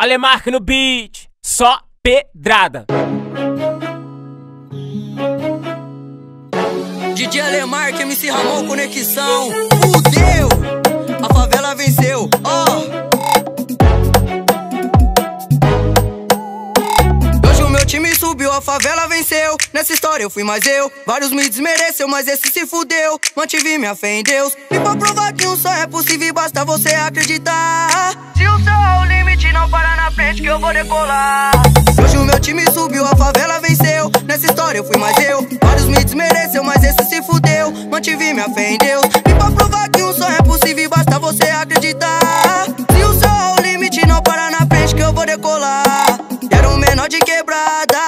Alemarca no beat, só pedrada. DJ Alemarca, MC Rhamon, conexão. Fudeu, a favela venceu, ó. Hoje o meu time subiu, a favela venceu. Nessa história eu fui mais eu. Vários me desmereceu, mas esse se fudeu. Mantive minha fé em Deus. E pra provar que um só é possível, basta você acreditar. Se o céu é o limite, não para na frente que eu vou decolar. Hoje o meu time subiu, a favela venceu. Nessa história eu fui mais eu. Vários me desmereceu, mas esse se fudeu. Mantive minha fé em Deus. E pra provar que um só é possível, basta você acreditar. Se o céu é o limite, não para na frente que eu vou decolar. Era um menor de quebrada,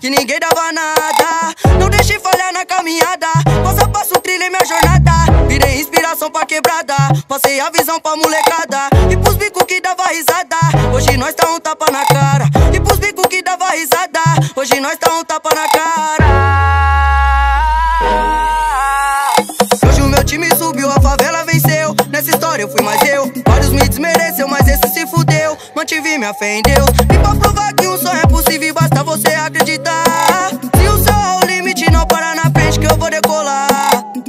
que ninguém dava nada. Não deixe falhar na caminhada, passo a passo trilhei minha jornada. Virei inspiração pra quebrada, passei a visão pra molecada. E pros bico que dava risada, hoje nós tá um tapa na cara. E pros bico que dava risada, hoje nós tá um tapa na cara. Hoje o meu time subiu, a favela venceu. Nessa história eu fui mais eu. Vários me desmereceu, mas esse se fudeu. Mantive minha fé em Deus. E pra provar que um só é possível, basta você acreditar. Se o céu é o limite, não para na frente que eu vou decolar.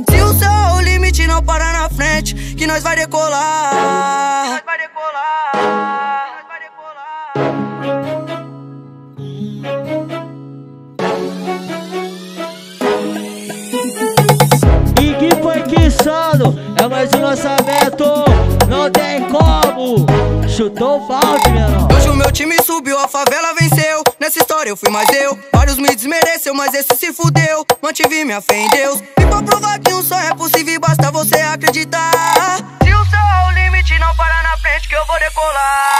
Se o céu é o limite, não para na frente que nós vai decolar. Nós vai decolar. Nós vai decolar. E que foi que sano? É mais um lançamento, não tem como. Chutou falta, menor. Hoje o meu time subiu, a favela venceu. Nessa história eu fui mais eu. Vários me desmereceu, mas esse se fudeu. Mantive minha fé em Deus. E pra provar que um só é possível, basta você acreditar. Se o céu é o limite, não para na frente que eu vou decolar.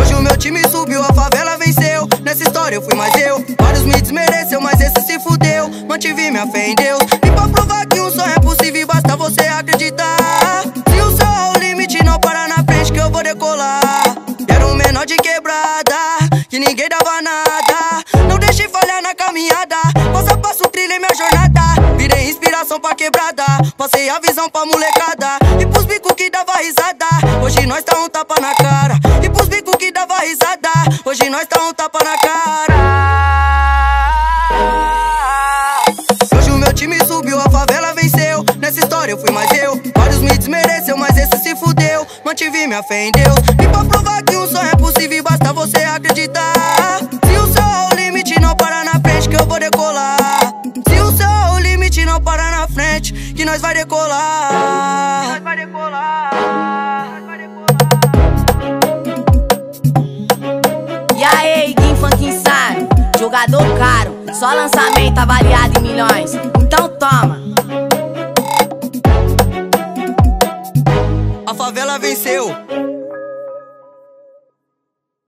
Hoje o meu time subiu, a favela venceu. Nessa história eu fui mais eu. Vários me desmereceu, mas esse se fudeu. Mantive minha fé em Deus. E pra provar que um só é possível, basta você acreditar. Se o céu é o limite, não para na frente que eu vou decolar. Era um menor de quebrada, que ninguém dava nada. Não deixei falhar na caminhada, passo a passo trilhei minha jornada. Virei inspiração pra quebrada, passei a visão pra molecada. E pros bico que dava risada, hoje nós tá um tapa na cara. E pros bico que dava risada, hoje nós tá um tapa na cara. Hoje o meu time subiu, a favela venceu. Nessa história eu fui mais eu. Vários me desmereceu, mas esse se fudeu. Mantive minha fé em Deus. E pra provar que um só é possível, basta você acreditar. Se o céu é o limite, não para na frente que eu vou decolar. Se o céu é o limite, não para na frente que nós vai decolar. Nós vai decolar. Nós vai decolar. E aí, Iguinfã, quem sabe? Jogador caro, só lançamento avaliado em milhões. Então toma. A favela venceu.